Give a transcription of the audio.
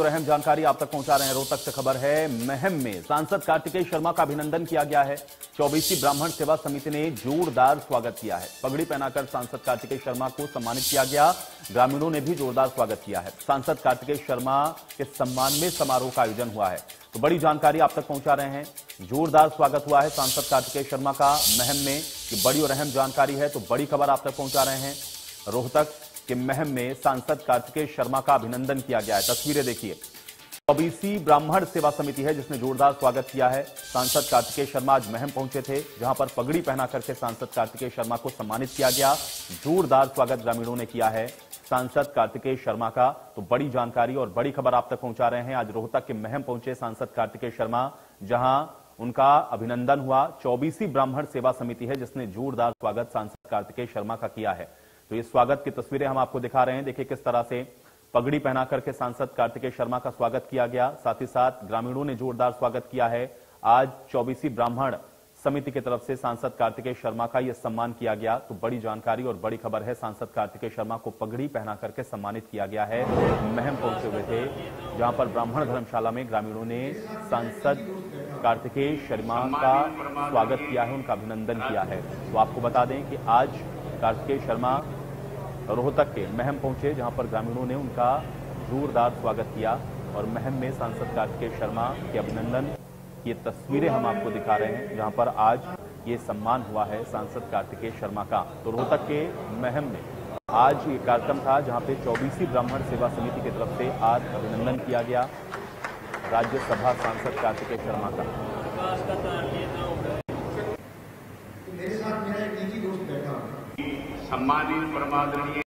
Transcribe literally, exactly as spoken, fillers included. तो अहम जानकारी आप तक पहुंचा रहे हैं। रोहतक से खबर है, महम में सांसद कार्तिकेय शर्मा का अभिनंदन किया गया है। चौबीसवीं ब्राह्मण सेवा समिति ने जोरदार स्वागत किया है। पगड़ी पहनाकर सांसद कार्तिकेय शर्मा को सम्मानित किया गया। ग्रामीणों ने भी जोरदार स्वागत किया है। सांसद कार्तिकेय शर्मा के सम्मान में समारोह का आयोजन हुआ है। तो बड़ी जानकारी आप तक पहुंचा रहे हैं। जोरदार स्वागत हुआ है सांसद कार्तिकेय शर्मा का महम में। ये बड़ी और अहम जानकारी है, तो बड़ी खबर आप तक पहुंचा रहे हैं। रोहतक के महम में सांसद कार्तिकेय शर्मा का अभिनंदन किया गया है। तस्वीरें देखिए। चौबीसवीं ब्राह्मण सेवा समिति है जिसने जोरदार स्वागत किया है। सांसद कार्तिकेय शर्मा आज महम पहुंचे थे, जहां पर पगड़ी पहना करके सांसद कार्तिकेय शर्मा को सम्मानित किया गया। जोरदार स्वागत ग्रामीणों ने किया है सांसद कार्तिकेय शर्मा का। तो बड़ी जानकारी और बड़ी खबर आप तक पहुंचा रहे हैं। आज रोहतक के महम पहुंचे सांसद कार्तिकेय शर्मा, जहां उनका अभिनंदन हुआ। चौबीसवीं ब्राह्मण सेवा समिति है जिसने जोरदार स्वागत सांसद कार्तिकेय शर्मा का किया है। तो ये स्वागत की तस्वीरें हम आपको दिखा रहे हैं। देखिए किस तरह से पगड़ी पहना करके सांसद कार्तिकेय शर्मा का स्वागत किया गया। साथ ही साथ ग्रामीणों ने जोरदार स्वागत किया है। आज चौबीसवीं ब्राह्मण समिति की तरफ से सांसद कार्तिकेय शर्मा का यह सम्मान किया गया। तो बड़ी जानकारी और बड़ी खबर है, सांसद कार्तिकेय शर्मा को पगड़ी पहना करके सम्मानित किया गया है। महम पहुंचे हुए थे, जहां पर ब्राह्मण धर्मशाला में ग्रामीणों ने सांसद कार्तिकेय शर्मा का स्वागत किया है, उनका अभिनंदन किया है। तो आपको बता दें कि आज कार्तिकेय शर्मा रोहतक के महम पहुंचे, जहां पर ग्रामीणों ने उनका जोरदार स्वागत किया और महम में सांसद कार्तिकेय शर्मा के अभिनंदन की तस्वीरें हम आपको दिखा रहे हैं, जहां पर आज ये सम्मान हुआ है सांसद कार्तिकेय शर्मा का। तो रोहतक के महम में आज ये कार्यक्रम था, जहां पे चौबीसवीं ब्राह्मण सेवा समिति की तरफ से आज अभिनंदन किया गया राज्यसभा सांसद कार्तिकेय शर्मा का। मेरे साथ मेरा एक निजी दोस्त बैठा, सम्मानित परमादरणीय